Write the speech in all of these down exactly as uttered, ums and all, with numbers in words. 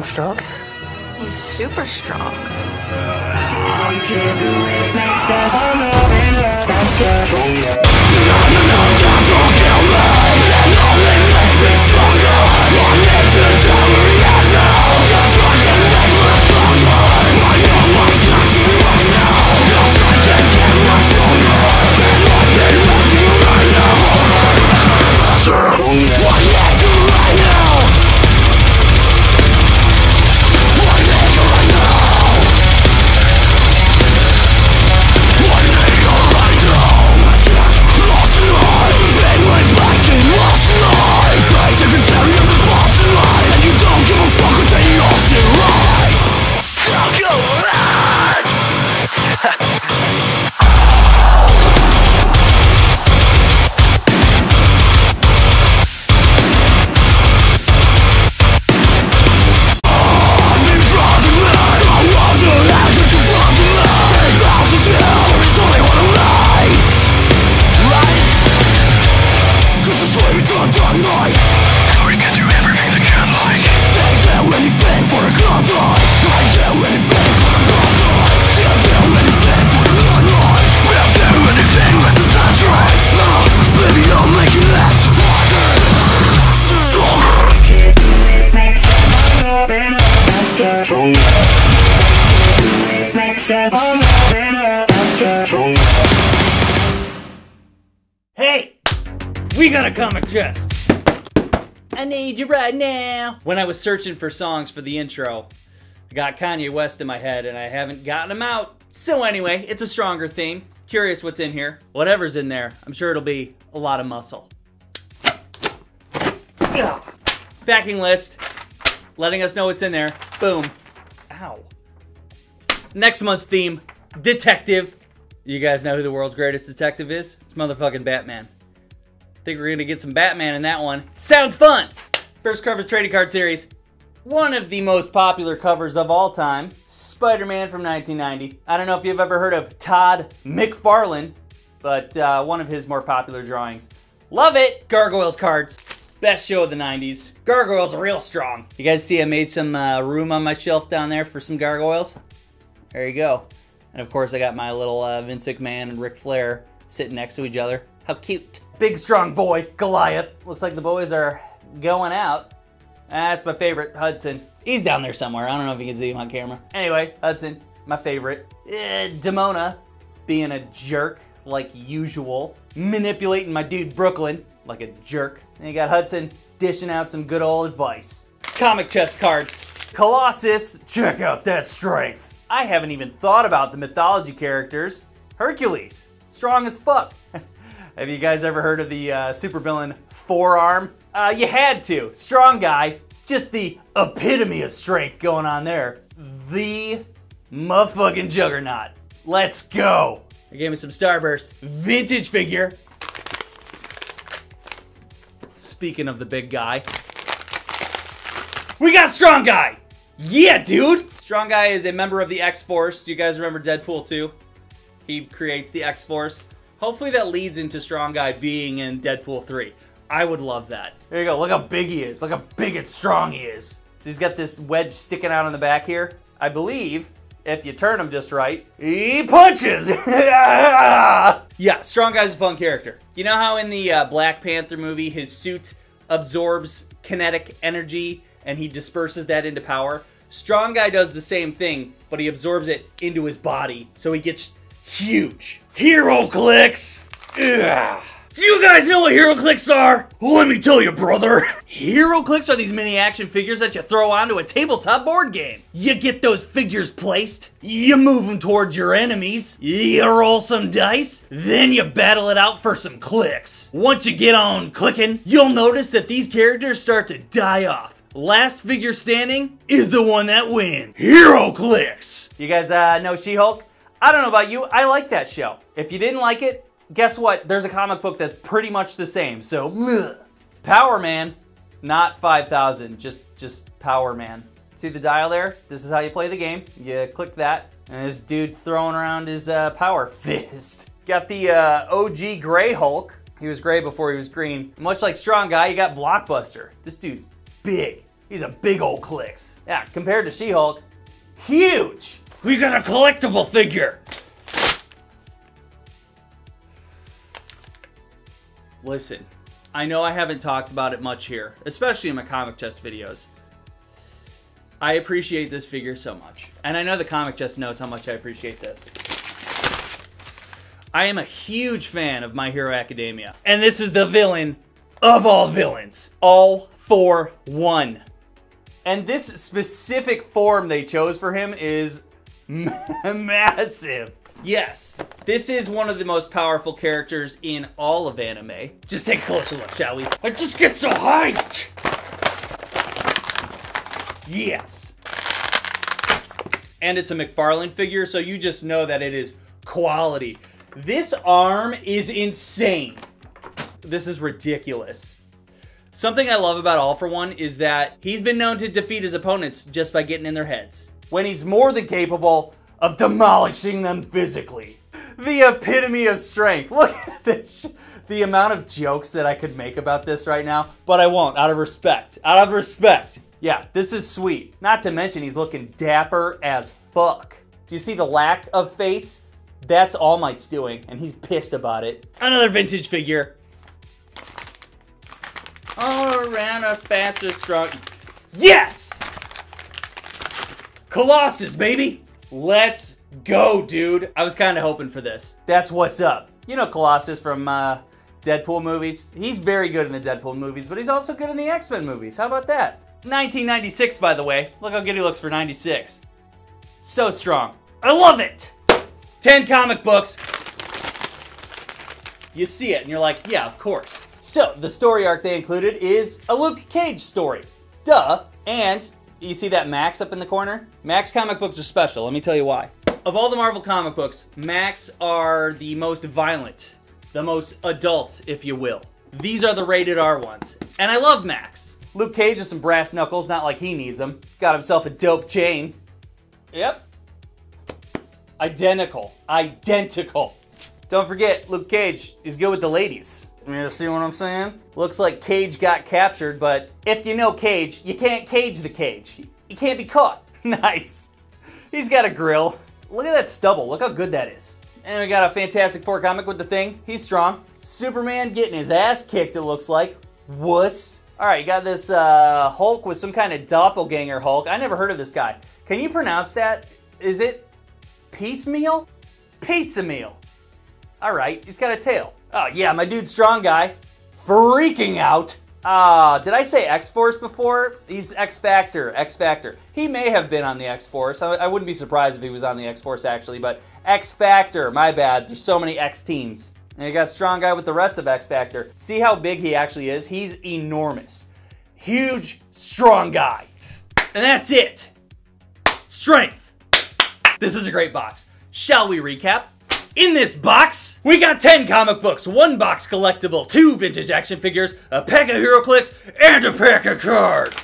I'm strong. He's super strong. Hey, we got a comic chest. I need you right now. When I was searching for songs for the intro, I got Kanye West in my head and I haven't gotten him out. So anyway, it's a stronger theme. Curious what's in here. Whatever's in there, I'm sure it'll be a lot of muscle. Backing list, letting us know what's in there. Boom. Ow. Next month's theme, detective. You guys know who the world's greatest detective is? It's motherfucking Batman. Think we're gonna get some Batman in that one. Sounds fun! First covers trading card series. One of the most popular covers of all time, Spider-Man from nineteen ninety. I don't know if you've ever heard of Todd McFarlane, but uh, one of his more popular drawings. Love it! Gargoyles cards. Best show of the nineties. Gargoyles are real strong. You guys see I made some uh, room on my shelf down there for some gargoyles? There you go. And of course I got my little uh, Vince McMahon and Ric Flair sitting next to each other. How cute. Big strong boy, Goliath. Looks like the boys are going out. That's my favorite, Hudson. He's down there somewhere. I don't know if you can see him on camera. Anyway, Hudson, my favorite. Eh, Demona being a jerk like usual. Manipulating my dude Brooklyn like a jerk. And you got Hudson dishing out some good old advice. Comic chest cards. Colossus, check out that strength. I haven't even thought about the mythology characters. Hercules, strong as fuck. Have you guys ever heard of the uh, supervillain Forearm? Uh, you had to. Strong Guy, just the epitome of strength going on there. The motherfucking Juggernaut. Let's go. They gave me some Starburst. Vintage figure. Speaking of the big guy, we got Strong Guy. Yeah, dude! Strong Guy is a member of the X-Force. Do you guys remember Deadpool two? He creates the X-Force. Hopefully that leads into Strong Guy being in Deadpool three. I would love that. There you go. Look how big he is. Look how big and strong he is. So he's got this wedge sticking out in the back here. I believe, if you turn him just right, he punches! Yeah, Strong Guy's a fun character. You know how in the uh, Black Panther movie, his suit absorbs kinetic energy and he disperses that into power? Strong Guy does the same thing, but he absorbs it into his body, so he gets huge. HeroClix! Ugh. Do you guys know what HeroClix are? Let me tell you, brother. HeroClix are these mini action figures that you throw onto a tabletop board game. You get those figures placed, you move them towards your enemies, you roll some dice, then you battle it out for some clicks. Once you get on clicking, you'll notice that these characters start to die off. Last figure standing is the one that wins. HeroClix! You guys uh, know She-Hulk? I don't know about you, I like that show. If you didn't like it, guess what? There's a comic book that's pretty much the same, so bleh. Power Man, not five thousand, just, just Power Man. See the dial there? This is how you play the game. You click that, and this dude throwing around his uh, power fist. Got the uh, O G Gray Hulk. He was gray before he was green. Much like Strong Guy, you got Blockbuster. This dude's big, He's a big old Clix. Yeah, compared to She-Hulk, huge. We got a collectible figure. Listen, I know I haven't talked about it much here, especially in my Comic Chest videos. I appreciate this figure so much. And I know the Comic Chest knows how much I appreciate this. I am a huge fan of My Hero Academia. And this is the villain of all villains. All for One. And this specific form they chose for him is massive. Yes, this is one of the most powerful characters in all of anime. Just take a closer look, shall we? I just get so hyped! Yes. And it's a McFarlane figure, so you just know that it is quality. This arm is insane. This is ridiculous. Something I love about All for One is that he's been known to defeat his opponents just by getting in their heads, when he's more than capable of demolishing them physically. The epitome of strength. Look at this. The amount of jokes that I could make about this right now, but I won't, out of respect. Out of respect. Yeah, this is sweet. Not to mention he's looking dapper as fuck. Do you see the lack of face? That's All Might's doing, and he's pissed about it. Another vintage figure. All around a faster, strong. Yes! Colossus, baby! Let's go, dude. I was kind of hoping for this. That's what's up. You know Colossus from uh, Deadpool movies? He's very good in the Deadpool movies, but he's also good in the X-Men movies. How about that? nineteen ninety-six, by the way. Look how good he looks for ninety-six. So strong. I love it! ten comic books. You see it and you're like, yeah, of course. So the story arc they included is a Luke Cage story. Duh. And you see that Max up in the corner? Max comic books are special. Let me tell you why. Of all the Marvel comic books, Max are the most violent, the most adult, if you will. These are the rated R ones. And I love Max. Luke Cage has some brass knuckles, not like he needs them. Got himself a dope chain. Yep. Identical. Identical. Don't forget, Luke Cage is good with the ladies. You see what I'm saying? Looks like Cage got captured, but if you know Cage, you can't cage the Cage. You can't be caught. Nice. He's got a grill. Look at that stubble. Look how good that is. And we got a Fantastic Four comic with the Thing. He's strong. Superman getting his ass kicked, it looks like. Wuss. All right, you got this uh, Hulk with some kind of doppelganger Hulk. I never heard of this guy. Can you pronounce that? Is it... Piecemeal? Piecemeal. All right, he's got a tail. Oh, yeah, my dude Strong Guy. Freaking out. Ah, uh, did I say X-Force before? He's X-Factor, X-Factor. He may have been on the X-Force. I, I wouldn't be surprised if he was on the X-Force, actually, but X-Factor, my bad. There's so many X-Teams. And you got Strong Guy with the rest of X-Factor. See how big he actually is? He's enormous. Huge, strong guy. And that's it. Strength. This is a great box. Shall we recap? In this box, we got ten comic books, one box collectible, two vintage action figures, a pack of HeroClix, and a pack of cards.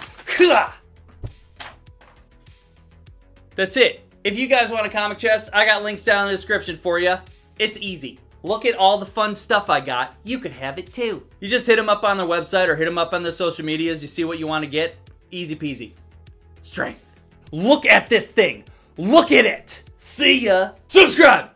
That's it. If you guys want a comic chest, I got links down in the description for you. It's easy. Look at all the fun stuff I got. You could have it too. You just hit them up on their website or hit them up on their social medias. You see what you want to get. Easy peasy. Strength. Look at this thing. Look at it. See ya. Subscribe.